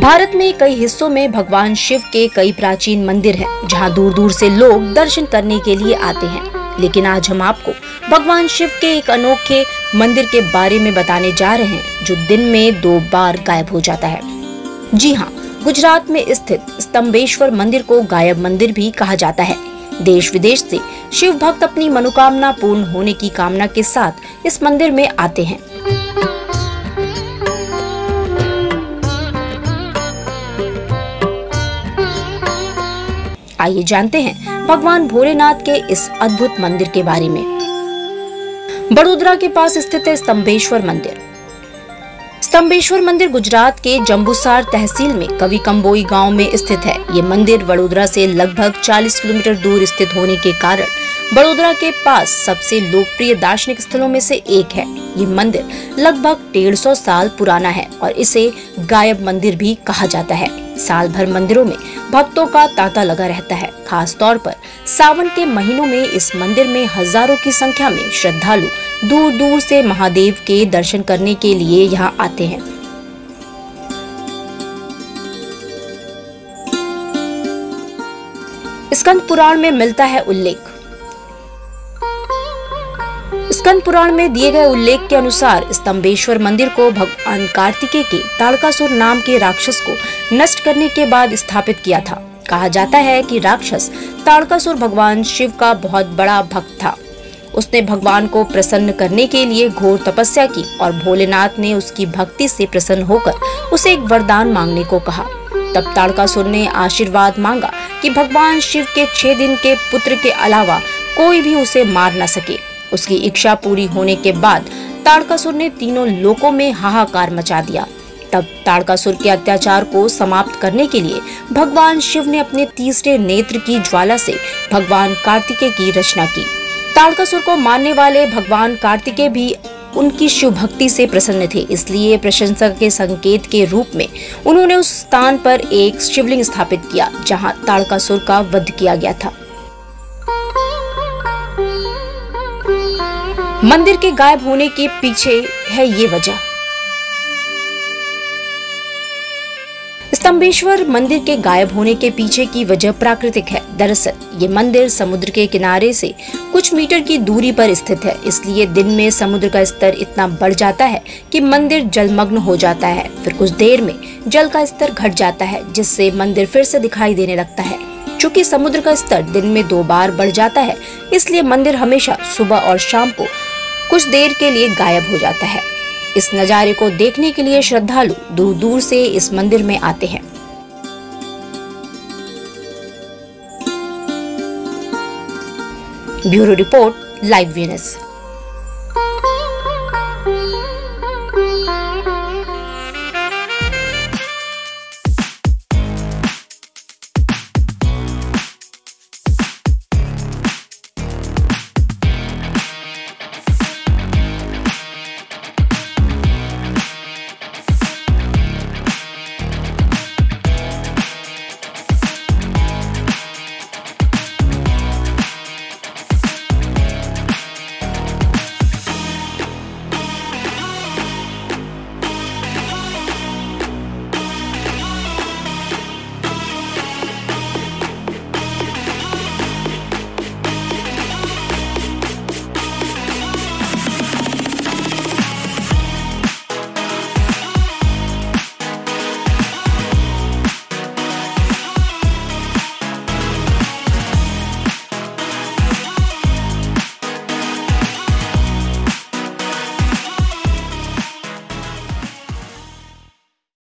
भारत में कई हिस्सों में भगवान शिव के कई प्राचीन मंदिर हैं, जहां दूर दूर से लोग दर्शन करने के लिए आते हैं। लेकिन आज हम आपको भगवान शिव के एक अनोखे मंदिर के बारे में बताने जा रहे हैं, जो दिन में 2 बार गायब हो जाता है। जी हाँ, गुजरात में स्थित स्तंभेश्वर मंदिर को गायब मंदिर भी कहा जाता है। देश विदेश से शिव भक्त अपनी मनोकामना पूर्ण होने की कामना के साथ इस मंदिर में आते हैं। आइए जानते हैं भगवान भोलेनाथ के इस अद्भुत मंदिर के बारे में। वडोदरा के पास स्थित है स्तंभेश्वर मंदिर। स्तंभेश्वर मंदिर गुजरात के जंबूसार तहसील में कवि कम्बोई गांव में स्थित है। ये मंदिर वडोदरा से लगभग 40 किलोमीटर दूर स्थित होने के कारण वडोदरा के पास सबसे लोकप्रिय दार्शनिक स्थलों में से एक है। ये मंदिर लगभग 150 साल पुराना है और इसे गायब मंदिर भी कहा जाता है। साल भर मंदिरों में भक्तों का तांता लगा रहता है। खास तौर पर सावन के महीनों में इस मंदिर में हजारों की संख्या में श्रद्धालु दूर दूर से महादेव के दर्शन करने के लिए यहाँ आते हैं। स्कंद पुराण में मिलता है उल्लेख। स्कंद पुराण में दिए गए उल्लेख के अनुसार स्तंभेश्वर मंदिर को भगवान कार्तिकेय के तारकासुर नाम के राक्षस को नष्ट करने के बाद स्थापित किया था। कहा जाता है कि राक्षस तारकासुर भगवान शिव का बहुत बड़ा भक्त था। उसने भगवान को प्रसन्न करने के लिए घोर तपस्या की और भोलेनाथ ने उसकी भक्ति से प्रसन्न होकर उसे एक वरदान मांगने को कहा। तब तारकासुर ने आशीर्वाद मांगा कि भगवान शिव के 6 दिन के पुत्र के अलावा कोई भी उसे मार न सके। उसकी इच्छा पूरी होने के बाद तारकासुर ने तीनों लोकों में हाहाकार मचा दिया। तब तारकासुर के अत्याचार को समाप्त करने के लिए भगवान शिव ने अपने तीसरे नेत्र की ज्वाला से भगवान कार्तिकेय की रचना की। तारकासुर को मारने वाले भगवान कार्तिकेय भी उनकी शिव भक्ति से प्रसन्न थे, इसलिए प्रशंसा के संकेत के रूप में उन्होंने उस स्थान पर एक शिवलिंग स्थापित किया जहाँ तारकासुर का वध किया गया था। मंदिर के गायब होने के पीछे है ये वजह। स्तंभेश्वर मंदिर के गायब होने के पीछे की वजह प्राकृतिक है। दरअसल ये मंदिर समुद्र के किनारे से कुछ मीटर की दूरी पर स्थित है, इसलिए दिन में समुद्र का स्तर इतना बढ़ जाता है कि मंदिर जलमग्न हो जाता है। फिर कुछ देर में जल का स्तर घट जाता है, जिससे मंदिर फिर से दिखाई देने लगता है। चूँकि समुद्र का स्तर दिन में 2 बार बढ़ जाता है, इसलिए मंदिर हमेशा सुबह और शाम को कुछ देर के लिए गायब हो जाता है। इस नज़ारे को देखने के लिए श्रद्धालु दूर दूर से इस मंदिर में आते हैं। Bureau report, live VNS.